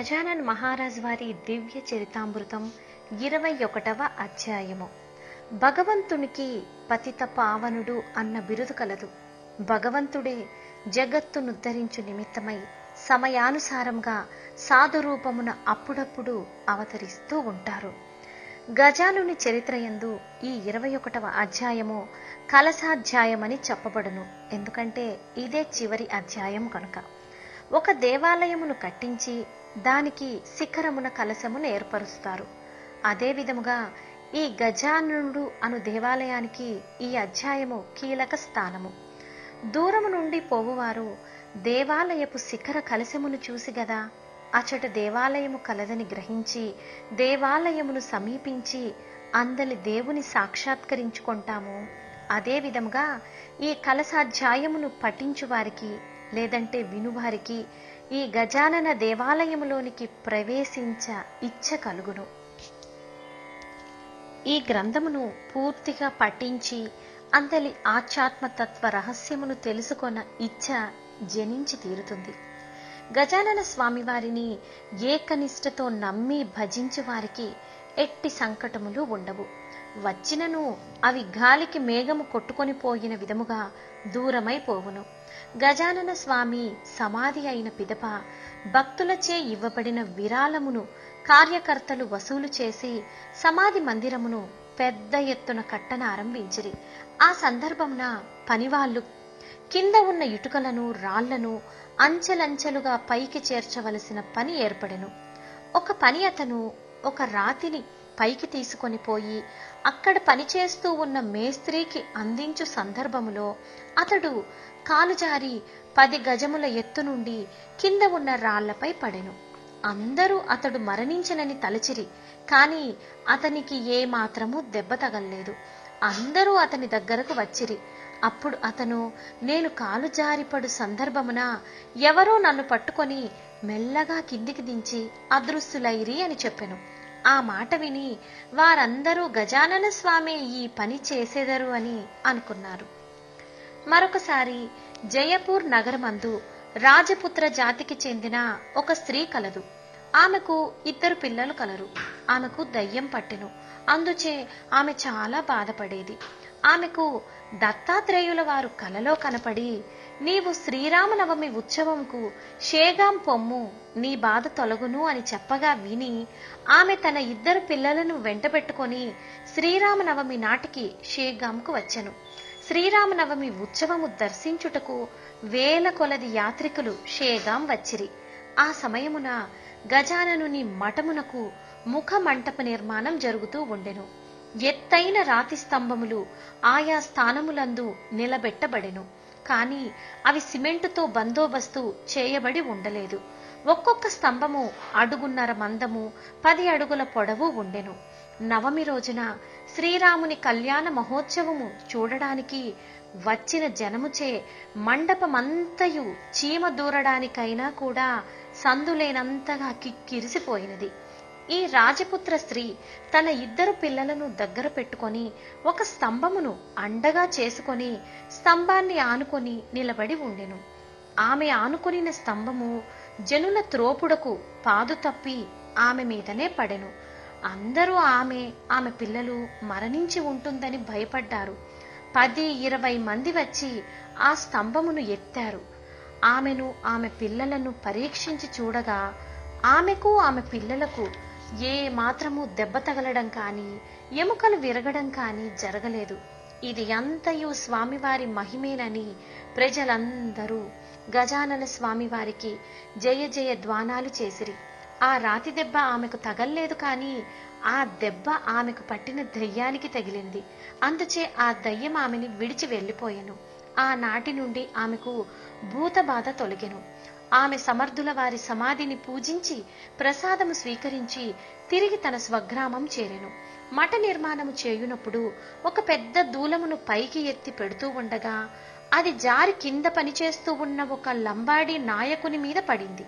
గజానన్ మహారాజ్ వారి దివ్య చరితామృతం 21వ అధ్యాయము. భగవంతునికి పతిత పావనుడు అన్న బిరుదు కలదు. భగవంతుడే జగత్తును ఉద్ధరించు నిమిత్తమై సమయానుసారంగా సాధురూపమున అప్పుడప్పుడు అవతరిస్తూ ఉంటారు. గజానుని చరిత్రయందు ఈ 21వ అధ్యాయము కలసాధ్యాయమని చెప్పబడును. ఎందుకంటే ఇదే చివరి అధ్యాయం కనుక. ఒక దేవాలయమును కట్టించి దానికి శిఖరమున కలశమును ఏర్పరుస్తారు. అదేవిధముగా ఈ గజాననుడు అను దేవాలయానికి ఈ అధ్యాయము కీలక స్థానము. దూరము నుండి పోవువారు దేవాలయపు శిఖర కలశమును చూసి గదా అచట దేవాలయము కలదని గ్రహించి దేవాలయమును సమీపించి అందలి దేవుని సాక్షాత్కరించుకుంటాము. అదేవిధముగా ఈ కలసాధ్యాయమును పఠించువారికి లేదంటే వినువారికి ఈ గజానన దేవాలయములోనికి ప్రవేశించ ఇచ్చ కలుగును. ఈ గ్రంథమును పూర్తిగా పఠించి అందలి ఆధ్యాత్మతత్వ రహస్యమును తెలుసుకొన్న ఇచ్చ జనించి తీరుతుంది. గజానన స్వామి వారిని ఏకనిష్టతో నమ్మి భజించు వారికి ఎట్టి సంకటములు ఉండవు. వచ్చినను అవి గాలికి మేఘము కొట్టుకొని పోయిన విధముగా దూరమైపోవును. గజానన స్వామి సమాధి అయిన పిదప భక్తులచే ఇవ్వబడిన విరాళమును కార్యకర్తలు వసూలు చేసి సమాధి మందిరమును పెద్ద ఎత్తున కట్టనారంభించిరి. ఆ సందర్భమున పనివాళ్లు కింద ఉన్న ఇటుకలను రాళ్లను అంచెలంచెలుగా పైకి చేర్చవలసిన పని ఏర్పడెను. ఒక పని అతను ఒక రాతిని పైకి తీసుకొని పోయి అక్కడ పనిచేస్తూ ఉన్న మేస్త్రీకి అందించు సందర్భములో అతడు కాలుజారి 10 గజముల ఎత్తు నుండి కింద ఉన్న రాళ్లపై పడెను. అందరూ అతడు మరణించనని తలచిరి, కాని అతనికి ఏమాత్రము దెబ్బ తగలలేదు. అందరూ అతని దగ్గరకు వచ్చిరి. అప్పుడు అతను, నేను కాలుజారిపడు సందర్భమున ఎవరో నన్ను పట్టుకొని మెల్లగా కిందికి దించి అదృశ్యులైరి అని చెప్పెను. ఆ మాట విని వారందరూ గజానన స్వామి ఈ పని చేసేదరు అని అనుకున్నారు. మరొకసారి జయపూర్ నగరమందు రాజపుత్ర జాతికి చెందిన ఒక స్త్రీ కలదు. ఆమెకు 2 పిల్లలు కలరు. ఆమెకు దయ్యం పట్టెను. అందుచే ఆమె చాలా బాధపడేది. ఆమెకు దత్తాత్రేయుల వారు కలలో కనపడి, నీవు శ్రీరామనవమి ఉత్సవంకు షేగాం పొమ్ము, నీ బాధ తొలగును అని చెప్పగా విని ఆమె తన 2 పిల్లలను వెంటబెట్టుకొని శ్రీరామనవమి నాటికి షేగాంకు వచ్చెను. శ్రీరామనవమి ఉత్సవము దర్శించుటకు వేల కొలది యాత్రికులు షేగాం వచ్చిరి. ఆ సమయమున గజాననుని మఠమునకు ముఖమంటప నిర్మాణం జరుగుతూ ఉండెను. ఎత్తైన రాతి స్తంభములు ఆయా స్థానములందు నిలబెట్టబడెను. కాని అవి సిమెంటుతో బందోబస్తు చేయబడి ఉండలేదు. ఒక్కొక్క స్తంభము అడుగున్నర మందము 10 అడుగుల పొడవు ఉండెను. నవమి రోజున శ్రీరాముని కళ్యాణ మహోత్సవము చూడడానికి వచ్చిన జనముచే మండపమంతయు చీమ దూరడానికైనా కూడా సందులేనంతగా కిక్కిరిసిపోయినది. ఈ రాజపుత్ర స్త్రీ తన 2 పిల్లలను దగ్గర పెట్టుకొని ఒక స్తంభమును అండగా చేసుకొని స్తంభాన్ని ఆనుకొని నిలబడి ఉండెను. ఆమె ఆనుకొనిన స్తంభము జనుల త్రోపుడకు పాదు తప్పి ఆమె మీదనే పడెను. అందరూ ఆమె ఆమె పిల్లలు మరణించి ఉంటుందని భయపడ్డారు. 10-20 మంది వచ్చి ఆ స్తంభమును ఎత్తారు. ఆమెను ఆమె పిల్లలను పరీక్షించి చూడగా ఆమెకు ఆమె పిల్లలకు ఏ మాత్రము దెబ్బ తగలడం కానీ ఎముకలు విరగడం కానీ జరగలేదు. ఇది అంతయు స్వామివారి మహిమేనని ప్రజలందరూ గజానన స్వామివారికి జయ జయ ధ్వానాలు చేసిరి. ఆ రాతి దెబ్బ ఆమెకు తగలలేదు, కానీ ఆ దెబ్బ ఆమెకు పట్టిన దయ్యానికి తగిలింది. అందుచే ఆ దయ్యం ఆమెని విడిచి వెళ్ళిపోయాను. ఆనాటి నుండి ఆమెకు భూత బాధ తొలగెను. ఆమె సమర్థుల వారి సమాధిని పూజించి ప్రసాదము స్వీకరించి తిరిగి తన స్వగ్రామం చేరెను. మఠ నిర్మాణము చేయునప్పుడు ఒక పెద్ద దూలమును పైకి ఎత్తి పెడుతూ ఉండగా అది జారి కింద పనిచేస్తూ ఉన్న ఒక లంబాడి నాయకుని మీద పడింది.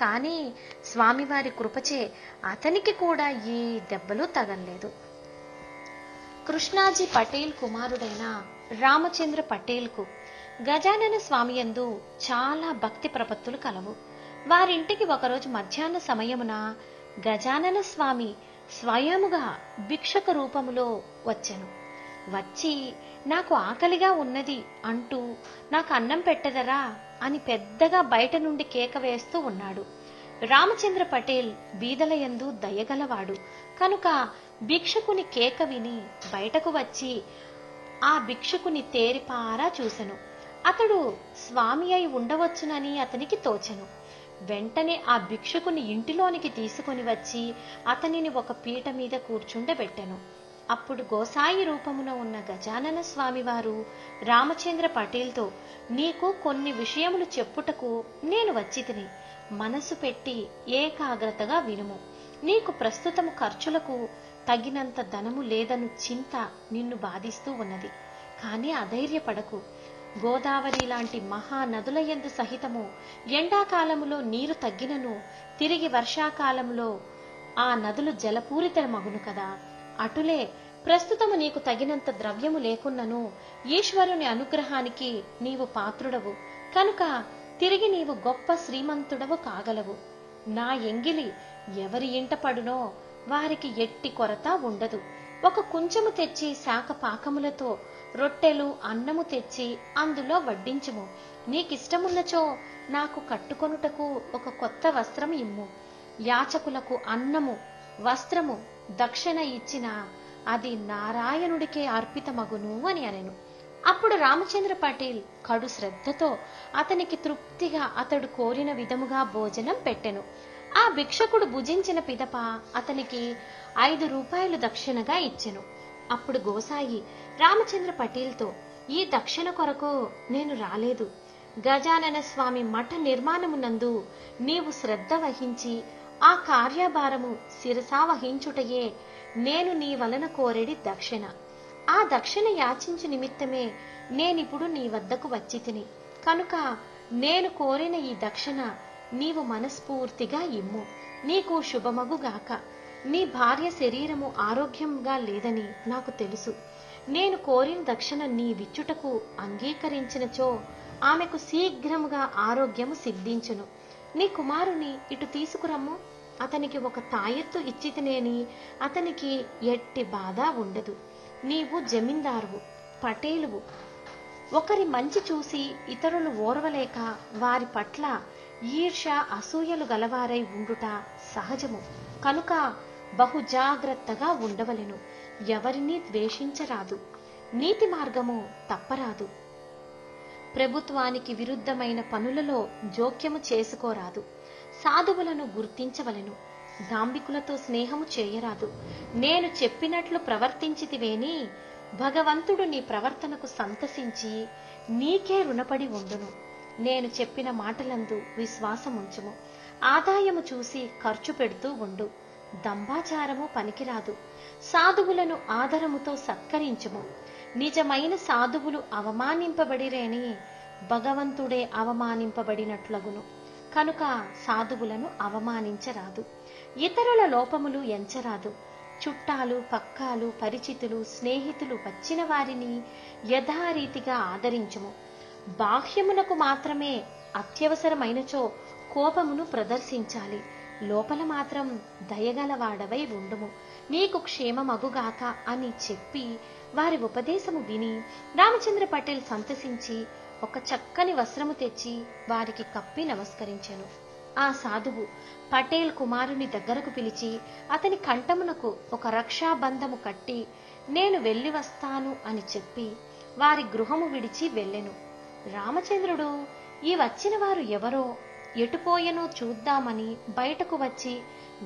కానీ స్వామివారి కృపచే అతనికి కూడా ఏ దెబ్బలు తగలలేదు. కృష్ణాజీ పటేల్ కుమారుడైన రామచంద్ర పటేల్కు గజానన స్వామియందు చాలా భక్తి ప్రపత్తులు కలవు. వారింటికి ఒకరోజు మధ్యాహ్న సమయమున గజానన స్వామి స్వయముగా భిక్షక రూపములో వచ్చెను. వచ్చి నాకు ఆకలిగా ఉన్నది అంటూ నాకు అన్నం పెట్టదరా అని పెద్దగా బయట నుండి కేక వేస్తూ ఉన్నాడు. రామచంద్ర పటేల్ బీదలయందు దయగలవాడు కనుక భిక్షకుని కేక విని బయటకు వచ్చి ఆ భిక్షకుని తేరిపారా చూసెను. అతడు స్వామి అయి ఉండవచ్చునని అతనికి తోచెను. వెంటనే ఆ భిక్షకుని ఇంటిలోనికి తీసుకొని వచ్చి అతనిని ఒక పీట మీద కూర్చుండబెట్టెను. అప్పుడు గోసాయి రూపమున ఉన్న గజానన స్వామివారు రామచంద్ర పటేల్తో, నీకు కొన్ని విషయములు చెప్పుటకు నేను వచ్చితిని, మనసు పెట్టి ఏకాగ్రతగా వినుము. నీకు ప్రస్తుతము ఖర్చులకు తగినంత ధనము లేదను చింత నిన్ను బాధిస్తూ ఉన్నది. కానీ అధైర్యపడకు. గోదావరి లాంటి మహానదులయందు సహితము ఎండాకాలములో నీరు తగ్గినను తిరిగి వర్షాకాలంలో ఆ నదులు జలపూరితమగును కదా. అటులే ప్రస్తుతము నీకు తగినంత ద్రవ్యము లేకున్నను ఈశ్వరుని అనుగ్రహానికి నీవు పాత్రుడవు కనుక తిరిగి నీవు గొప్ప శ్రీమంతుడవు కాగలవు. నా ఎంగిలి ఎవరి ఇంట పడునో వారికి ఎట్టి కొరత ఉండదు. ఒక కుంచెము తెచ్చి శాక పాకములతో రొట్టెలు అన్నము తెచ్చి అందులో వడ్డించుము. నీకిష్టమున్నచో నాకు కట్టుకొనుటకు ఒక కొత్త వస్త్రం ఇమ్ము. యాచకులకు అన్నము వస్త్రము దక్షిణ ఇచ్చిన అది నారాయణుడికే అర్పితమగును అని అనెను. అప్పుడు రామచంద్ర పటేల్ కడు శ్రద్ధతో అతనికి తృప్తిగా అతడు కోరిన విధముగా భోజనం పెట్టెను. ఆ భిక్షకుడు భుజించిన పిదప అతనికి 5 రూపాయలు దక్షిణగా ఇచ్చెను. అప్పుడు గోసాయి రామచంద్ర పటేల్తో, ఈ దక్షిణ కొరకు నేను రాలేదు. గజానన స్వామి మఠ నిర్మాణమునందు నీవు శ్రద్ధ వహించి ఆ కార్యభారము శిరసా వహించుటయే నేను నీ వలన కోరెడి దక్షిణ. ఆ దక్షిణ యాచించు నిమిత్తమే నేనిప్పుడు నీ వద్దకు వచ్చి తిని కనుక నేను కోరిన ఈ దక్షిణ నీవు మనస్ఫూర్తిగా ఇమ్ము. నీకు శుభమగుగాక. నీ భార్య శరీరము ఆరోగ్యంగా లేదని నాకు తెలుసు. నేను కోరిన దక్షిణ నీ విచ్చుటకు అంగీకరించినచో ఆమెకు శీఘ్రముగా ఆరోగ్యము సిద్ధించును. నీ కుమారుని ఇటు తీసుకురమ్ము. అతనికి ఒక తాయెత్తు ఇచ్చితేనేని అతనికి ఎట్టి బాధ ఉండదు. నీవు జమీందారువు, పటేలువు. ఒకరి మంచి చూసి ఇతరులు ఓర్వలేక వారి పట్ల ఈర్ష అసూయలు గలవారై ఉండుట సహజము కనుక బహు జాగ్రత్తగా ఉండవలెను. ఎవరిని ద్వేషించరాదు. నీతి మార్గము తప్పరాదు. ప్రభుత్వానికి విరుద్ధమైన పనులలో జోక్యము చేసుకోరాదు. సాధువులను గుర్తించవలెను. దాంభికులతో స్నేహము చేయరాదు. నేను చెప్పినట్లు ప్రవర్తించితివేని భగవంతుడు నీ ప్రవర్తనకు సంతసించి నీకే రుణపడి ఉండును. నేను చెప్పిన మాటలందు విశ్వాసముంచుము. ఆదాయము చూసి ఖర్చు పెడుతూ ఉండు. దంభాచారము పనికిరాదు. సాధువులను ఆదరముతో సత్కరించుము. నిజమైన సాధువులు అవమానింపబడిరేని భగవంతుడే అవమానింపబడినట్లగును కనుక సాధువులను అవమానించరాదు. ఇతరుల లోపములు ఎంచరాదు. చుట్టాలు, పక్కాలు, పరిచితులు, స్నేహితులు వచ్చిన వారిని యథారీతిగా ఆదరించుము. బాహ్యమునకు మాత్రమే అత్యవసరమైనచో కోపమును ప్రదర్శించాలి. లోపల మాత్రం దయగలవాడవై ఉండుము. నీకు క్షేమమగుగాక అని చెప్పి వారి ఉపదేశము విని రామచంద్ర పటేల్ సంతసించి ఒక చక్కని వస్త్రము తెచ్చి వారికి కప్పి నమస్కరించెను. ఆ సాధువు పటేల్ కుమారుని దగ్గరకు పిలిచి అతని కంఠమునకు ఒక రక్షాబంధము కట్టి నేను వెళ్ళి వస్తాను అని చెప్పి వారి గృహము విడిచి వెళ్ళెను. రామచంద్రుడు ఈ వచ్చిన వారు ఎవరో ఎటుపోయెనో చూద్దామని బయటకు వచ్చి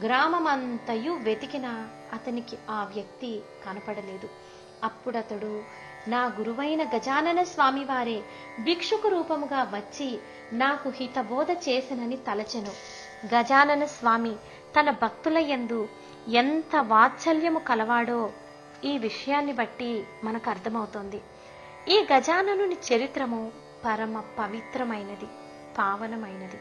గ్రామమంతయు వెతికినా అతనికి ఆ వ్యక్తి కనపడలేదు. అప్పుడతడు, నా గురువైన గజానన స్వామివారే భిక్షుకు రూపముగా వచ్చి నాకు హితబోధ చేసినని తలచెను. గజానన స్వామి తన భక్తులయందు ఎంత వాత్సల్యము కలవాడో ఈ విషయాన్ని బట్టి మనకు అర్థమవుతోంది. ఈ గజాననుని చరిత్రము పరమ పవిత్రమైనది, పావనమైనది.